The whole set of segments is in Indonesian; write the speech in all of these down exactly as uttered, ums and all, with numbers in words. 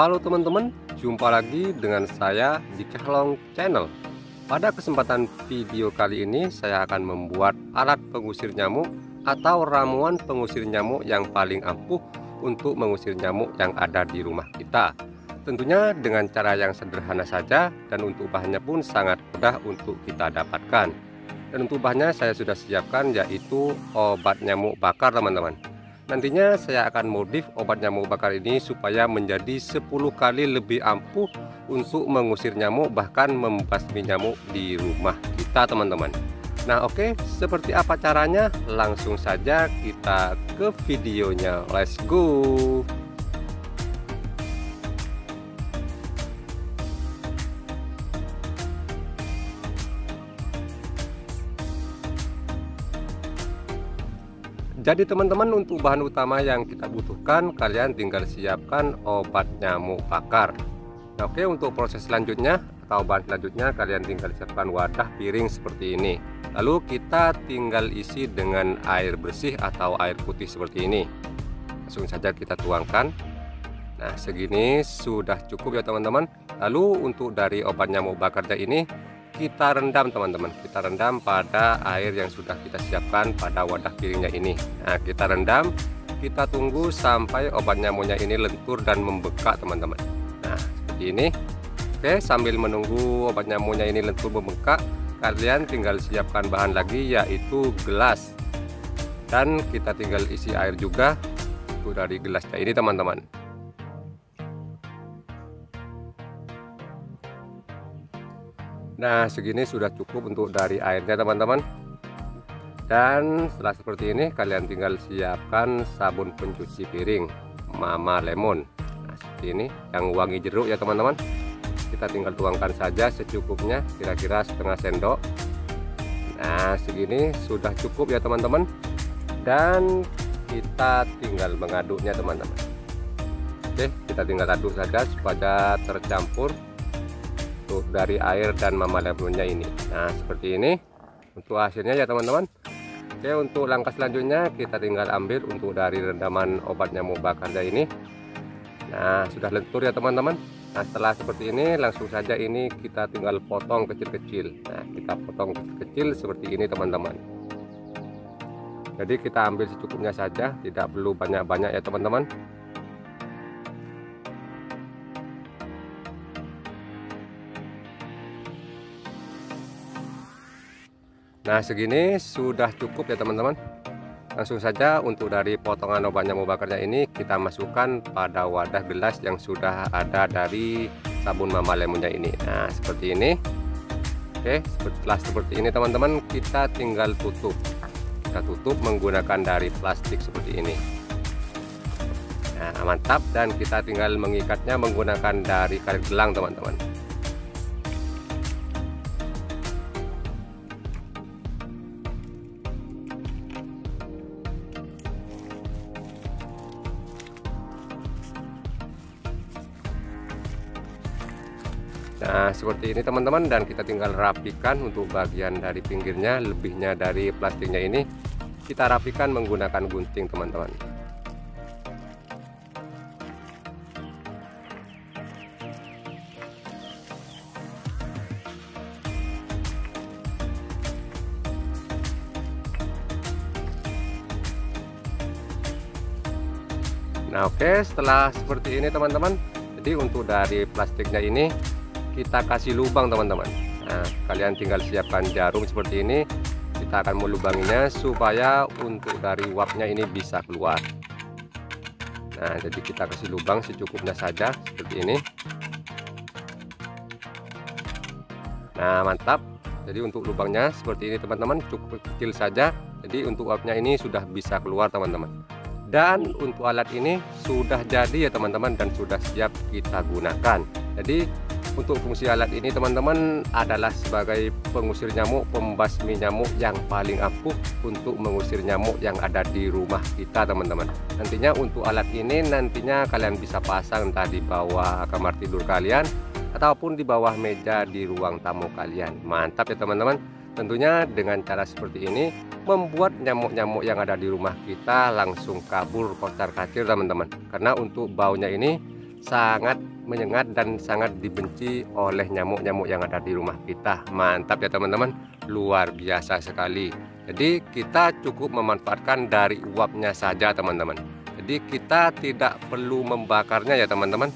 Halo teman-teman, jumpa lagi dengan saya di Kehlong Channel. Pada kesempatan video kali ini saya akan membuat alat pengusir nyamuk atau ramuan pengusir nyamuk yang paling ampuh untuk mengusir nyamuk yang ada di rumah kita. Tentunya dengan cara yang sederhana saja dan untuk bahannya pun sangat mudah untuk kita dapatkan. Dan untuk bahannya saya sudah siapkan yaitu obat nyamuk bakar teman-teman. Nantinya saya akan modif obat nyamuk bakar ini supaya menjadi sepuluh kali lebih ampuh untuk mengusir nyamuk bahkan membasmi nyamuk di rumah kita teman-teman. Nah oke, seperti apa caranya? Langsung saja kita ke videonya, let's go! Jadi teman-teman, untuk bahan utama yang kita butuhkan, kalian tinggal siapkan obat nyamuk bakar. Nah, oke, untuk proses selanjutnya atau bahan selanjutnya, kalian tinggal siapkan wadah piring seperti ini. Lalu kita tinggal isi dengan air bersih atau air putih seperti ini. Langsung saja kita tuangkan. Nah, segini sudah cukup ya teman-teman. Lalu untuk dari obat nyamuk bakarnya ini kita rendam teman-teman, kita rendam pada air yang sudah kita siapkan pada wadah piringnya ini. Nah, kita rendam, kita tunggu sampai obat nyamuknya ini lentur dan membekak teman-teman. Nah, seperti ini. Oke, sambil menunggu obat nyamuknya ini lentur membekak, kalian tinggal siapkan bahan lagi yaitu gelas. Dan kita tinggal isi air juga itu dari gelasnya ini teman-teman. Nah, segini sudah cukup untuk dari airnya teman-teman. Dan setelah seperti ini kalian tinggal siapkan sabun pencuci piring Mama Lemon. Nah, seperti ini, yang wangi jeruk ya teman-teman. Kita tinggal tuangkan saja secukupnya, kira-kira setengah sendok. Nah, segini sudah cukup ya teman-teman. Dan kita tinggal mengaduknya teman-teman. Oke, kita tinggal aduk saja supaya tercampur dari air dan Mama Lemonnya ini. Nah, seperti ini untuk hasilnya ya teman-teman. Oke, untuk langkah selanjutnya kita tinggal ambil untuk dari rendaman obat nyamuk bakarnya ini. Nah, sudah lentur ya teman-teman. Nah, setelah seperti ini langsung saja ini kita tinggal potong kecil-kecil. Nah, kita potong kecil-kecil seperti ini teman-teman. Jadi kita ambil secukupnya saja, tidak perlu banyak-banyak ya teman-teman. Nah, segini sudah cukup ya teman-teman. Langsung saja untuk dari potongan obat nyamuk bakarnya ini kita masukkan pada wadah gelas yang sudah ada dari sabun Mama Lemonnya ini. Nah, seperti ini. Oke, setelah seperti ini teman-teman, kita tinggal tutup. Kita tutup menggunakan dari plastik seperti ini. Nah, mantap. Dan kita tinggal mengikatnya menggunakan dari karet gelang teman-teman. Nah, seperti ini teman-teman. Dan kita tinggal rapikan untuk bagian dari pinggirnya, lebihnya dari plastiknya ini kita rapikan menggunakan gunting teman-teman. Nah, oke, setelah seperti ini teman-teman, jadi untuk dari plastiknya ini kita kasih lubang teman-teman. Nah, kalian tinggal siapkan jarum seperti ini. Kita akan melubanginya supaya untuk dari uapnya ini bisa keluar. Nah, jadi kita kasih lubang secukupnya saja seperti ini. Nah, mantap. Jadi untuk lubangnya seperti ini teman-teman, cukup kecil saja. Jadi untuk uapnya ini sudah bisa keluar teman-teman. Dan untuk alat ini sudah jadi ya teman-teman, dan sudah siap kita gunakan. Jadi untuk fungsi alat ini teman-teman adalah sebagai pengusir nyamuk, pembasmi nyamuk yang paling ampuh untuk mengusir nyamuk yang ada di rumah kita teman-teman. Nantinya untuk alat ini nantinya kalian bisa pasang entah di bawah kamar tidur kalian ataupun di bawah meja di ruang tamu kalian. Mantap ya teman-teman. Tentunya dengan cara seperti ini membuat nyamuk-nyamuk yang ada di rumah kita langsung kabur kocar-kacir teman-teman. Karena untuk baunya ini sangat menyengat dan sangat dibenci oleh nyamuk-nyamuk yang ada di rumah kita. Mantap ya teman-teman, luar biasa sekali. Jadi kita cukup memanfaatkan dari uapnya saja teman-teman. Jadi kita tidak perlu membakarnya ya teman-teman.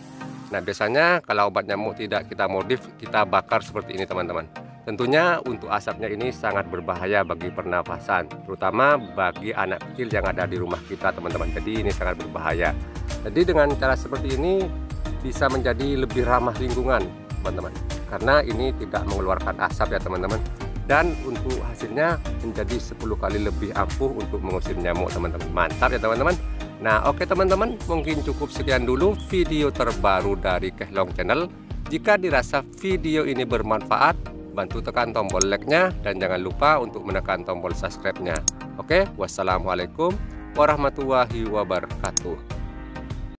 Nah biasanya kalau obat nyamuk tidak kita modif, kita bakar seperti ini teman-teman. Tentunya untuk asapnya ini sangat berbahaya bagi pernafasan, terutama bagi anak kecil yang ada di rumah kita teman-teman. Jadi ini sangat berbahaya. Jadi dengan cara seperti ini bisa menjadi lebih ramah lingkungan teman-teman, karena ini tidak mengeluarkan asap ya teman-teman. Dan untuk hasilnya menjadi sepuluh kali lebih ampuh untuk mengusir nyamuk teman-teman. Mantap ya teman-teman. Nah oke teman-teman, mungkin cukup sekian dulu video terbaru dari Kehlong Channel. Jika dirasa video ini bermanfaat, bantu tekan tombol like-nya dan jangan lupa untuk menekan tombol subscribe-nya. Oke, wassalamualaikum warahmatullahi wabarakatuh.